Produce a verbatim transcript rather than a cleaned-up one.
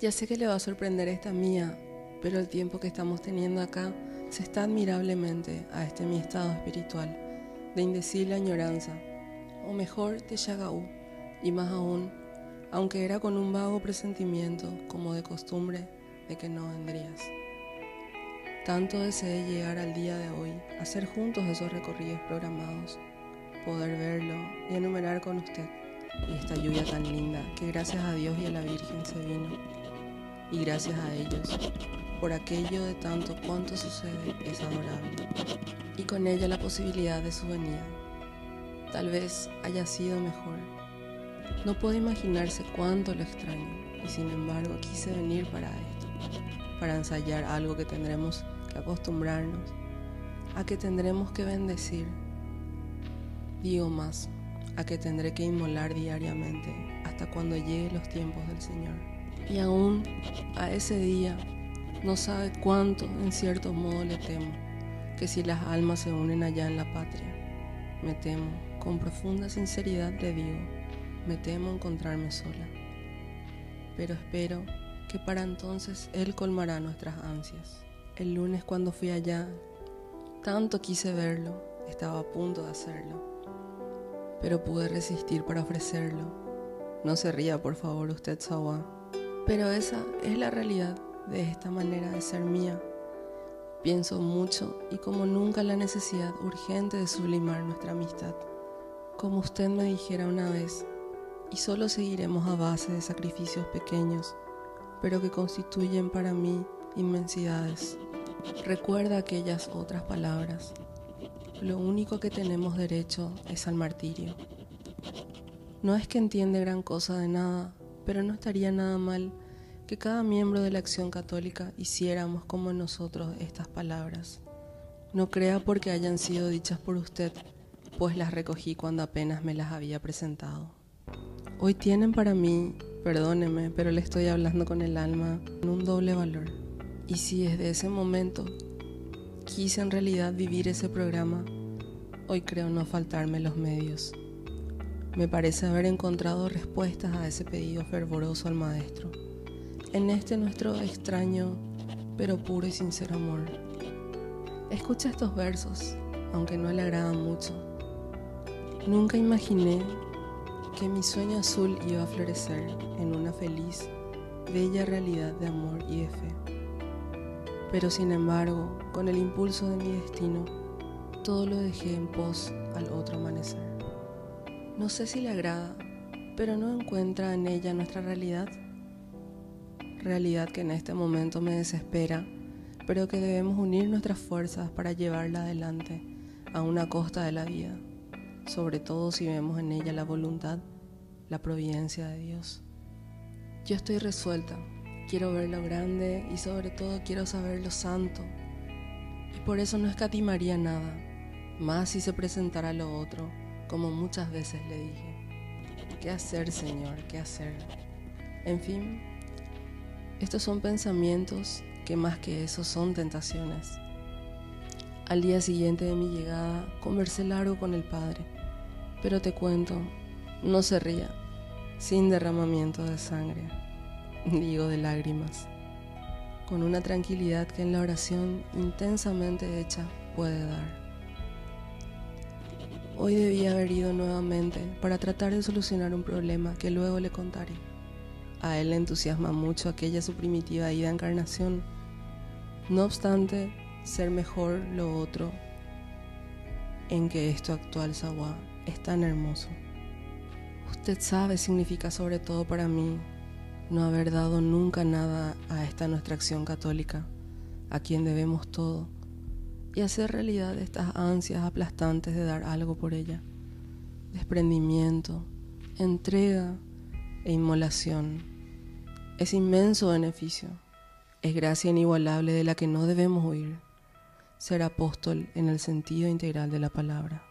Ya sé que le va a sorprender esta mía, pero el tiempo que estamos teniendo acá se está admirablemente a este mi estado espiritual, de indecible añoranza, o mejor de Yagaú, y más aún, aunque era con un vago presentimiento, como de costumbre, de que no vendrías. Tanto deseé llegar al día de hoy, hacer juntos esos recorridos programados, poder verlo y enumerar con usted, y esta lluvia tan linda que gracias a Dios y a la Virgen se vino. Y gracias a ellos, por aquello de tanto cuanto sucede es adorable, y con ella la posibilidad de su venida. Tal vez haya sido mejor. No puede imaginarse cuánto lo extraño, y sin embargo quise venir para esto, para ensayar algo que tendremos que acostumbrarnos, a que tendremos que bendecir, digo más, a que tendré que inmolar diariamente hasta cuando lleguen los tiempos del Señor. Y aún a ese día no sabe cuánto, en cierto modo, le temo, que si las almas se unen allá en la patria, me temo, con profunda sinceridad le digo, me temo encontrarme sola. Pero espero que para entonces Él colmará nuestras ansias. El lunes cuando fui allá, tanto quise verlo, estaba a punto de hacerlo, pero pude resistir para ofrecerlo. No se ría, por favor, usted, Sawa. Pero esa es la realidad de esta manera de ser mía. Pienso mucho y como nunca la necesidad urgente de sublimar nuestra amistad. Como usted me dijera una vez, y solo seguiremos a base de sacrificios pequeños, pero que constituyen para mí inmensidades. Recuerda aquellas otras palabras. Lo único que tenemos derecho es al martirio. No es que entiende gran cosa de nada, pero no estaría nada mal que cada miembro de la Acción Católica hiciéramos como nosotros estas palabras. No crea porque hayan sido dichas por usted, pues las recogí cuando apenas me las había presentado. Hoy tienen para mí, perdóneme, pero le estoy hablando con el alma, un doble valor. Y si desde ese momento quise en realidad vivir ese programa, hoy creo no faltarme los medios. Me parece haber encontrado respuestas a ese pedido fervoroso al Maestro, en este nuestro extraño, pero puro y sincero amor. Escucha estos versos, aunque no le agradan mucho. Nunca imaginé que mi sueño azul iba a florecer en una feliz, bella realidad de amor y de fe. Pero sin embargo, con el impulso de mi destino, todo lo dejé en pos al otro amanecer. No sé si le agrada, pero no encuentra en ella nuestra realidad. Realidad que en este momento me desespera, pero que debemos unir nuestras fuerzas para llevarla adelante a una costa de la vida, sobre todo si vemos en ella la voluntad, la providencia de Dios. Yo estoy resuelta, quiero ver lo grande y sobre todo quiero saber lo santo, y por eso no escatimaría nada, más si se presentara lo otro. Como muchas veces le dije, ¿qué hacer, Señor? ¿Qué hacer? En fin, estos son pensamientos que más que eso son tentaciones. Al día siguiente de mi llegada, conversé largo con el Padre, pero te cuento, no se ría, sin derramamiento de sangre, digo de lágrimas, con una tranquilidad que en la oración intensamente hecha puede dar. Hoy debía haber ido nuevamente para tratar de solucionar un problema que luego le contaré. A él le entusiasma mucho aquella su primitiva ida a Encarnación. No obstante, ser mejor lo otro en que esto actual, Sawa, es tan hermoso. Usted sabe, significa sobre todo para mí no haber dado nunca nada a esta nuestra Acción Católica, a quien debemos todo. Y hacer realidad estas ansias aplastantes de dar algo por ella, desprendimiento, entrega e inmolación. Es inmenso beneficio, es gracia inigualable de la que no debemos huir, ser apóstol en el sentido integral de la palabra.